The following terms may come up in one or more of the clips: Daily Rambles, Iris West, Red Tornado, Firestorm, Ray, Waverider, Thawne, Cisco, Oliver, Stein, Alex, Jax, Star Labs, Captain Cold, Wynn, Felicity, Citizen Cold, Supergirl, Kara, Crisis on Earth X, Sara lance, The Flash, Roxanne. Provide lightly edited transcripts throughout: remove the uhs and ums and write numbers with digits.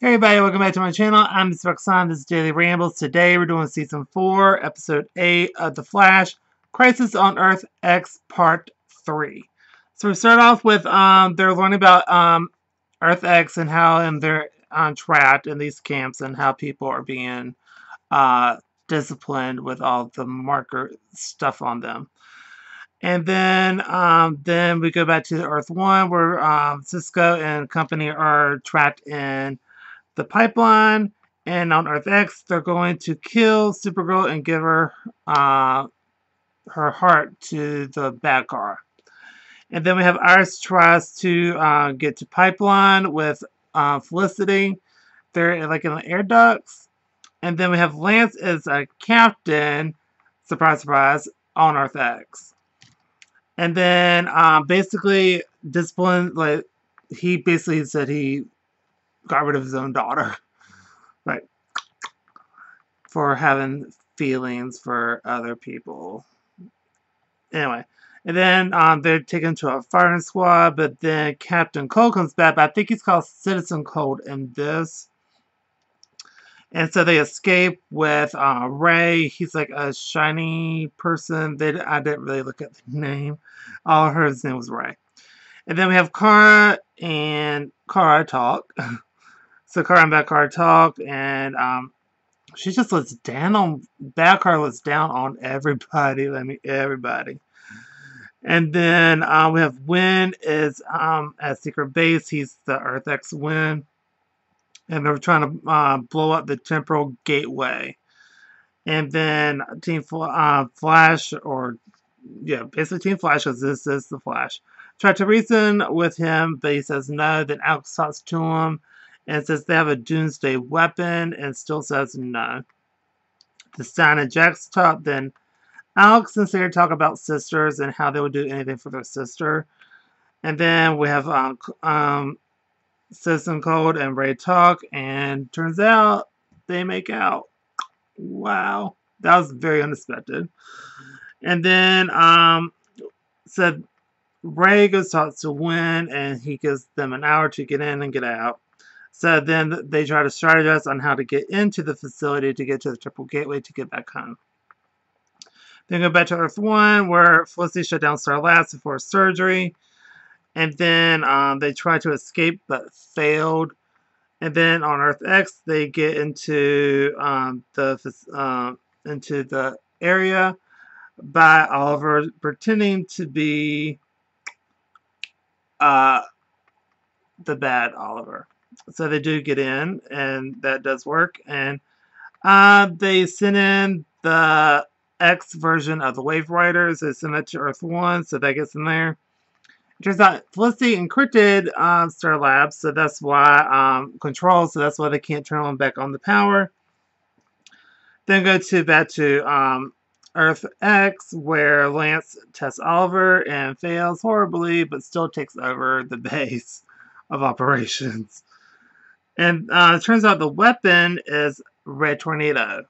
Hey everybody, welcome back to my channel. I'm Ms. Roxanne, this is Daily Rambles. Today we're doing Season 4, Episode 8 of The Flash, Crisis on Earth X, Part 3. So we start off with, they're learning about Earth X and how they're trapped in these camps and how people are being disciplined with all the marker stuff on them. And then we go back to the Earth 1 where Cisco and company are trapped in the pipeline, and on Earth X, they're going to kill Supergirl and give her her heart to the bad car. And then we have Iris tries to get to pipeline with Felicity. They're like in the air ducts. And then we have Lance as a captain, surprise, surprise, on Earth X. And then basically, discipline, like, he basically said he got rid of his own daughter, right, for having feelings for other people. Anyway, and then they're taken to a firing squad, but then Captain Cold comes back, but I think he's called Citizen Cold in this. And so they escape with Ray. He's like a shiny person. I didn't really look at the name. All I heard his name was Ray. And then we have Kara and Kara talk. So Kara and Backcar talk, and she just looks down on Backcar, looks down on everybody. Everybody. And then we have Wynn is at Secret Base. He's the Earth X Wynn, and they're trying to blow up the temporal gateway. And then Team Flash, or yeah, basically Team Flash, because this is the Flash, tried to reason with him, but he says no. Then Alex talks to him and says they have a doomsday weapon, and still says no. The Stein and Jax talk, then Alex and Sara talk about sisters and how they would do anything for their sister. And then we have Citizen Cold and Ray talk, and turns out they make out. Wow. That was very unexpected. And then said Ray goes talks to Wynn, and he gives them an hour to get in and get out. So then they try to strategize on how to get into the facility to get to the triple gateway to get back home. Then go back to Earth 1 where Felicity shut down Star Labs before surgery. And then they try to escape but failed. And then on Earth X they get into the area by Oliver pretending to be the bad Oliver. So they do get in, and that does work. And they send in the X version of the Waveriders. They send that to Earth 1, so that gets in there. It turns out Felicity encrypted Star Labs, so that's why controls, so that's why they can't turn on back on the power. Then go to back to Earth X, where Lance tests Oliver and fails horribly, but still takes over the base of operations. And it turns out the weapon is Red Tornado.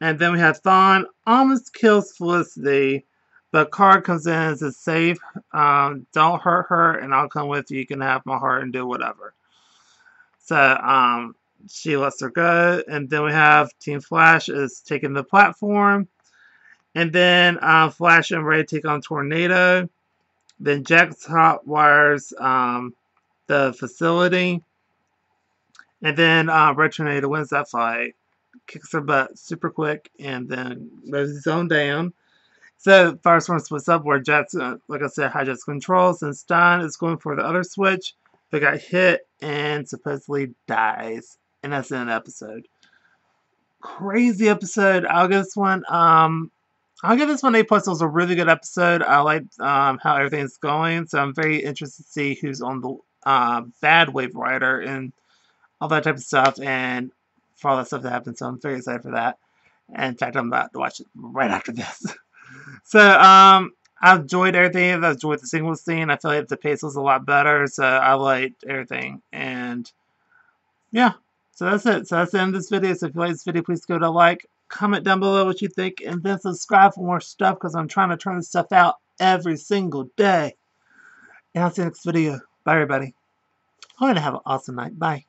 And then we have Thawne almost kills Felicity, but Kara comes in and says, "Save, don't hurt her, and I'll come with you. You can have my heart and do whatever." So she lets her go. And then we have Team Flash is taking the platform. And then Flash and Ray take on Tornado. Then Jax hotwires the facility, and then Red Tornado wins that fight, kicks her butt super quick, and then moves his own down. So Firestorm splits up where Jax, like I said, hijacks controls, and Stein is going for the other switch. They got hit and supposedly dies, and that's in an episode. Crazy episode. I'll give this one 8+. It was a really good episode. I like how everything's going, so I'm very interested to see who's on the bad Waverider and all that type of stuff, and for all that stuff that happened. So I'm very excited for that. And in fact, I'm about to watch it right after this. So I enjoyed everything. I enjoyed the single scene. I feel like the pace was a lot better. So I liked everything. And yeah, so that's it. So that's the end of this video. So if you like this video, please go to like, comment down below what you think, and then subscribe for more stuff, because I'm trying to turn this stuff out every single day. And I'll see you next video. Bye, everybody. I'm going to have an awesome night. Bye.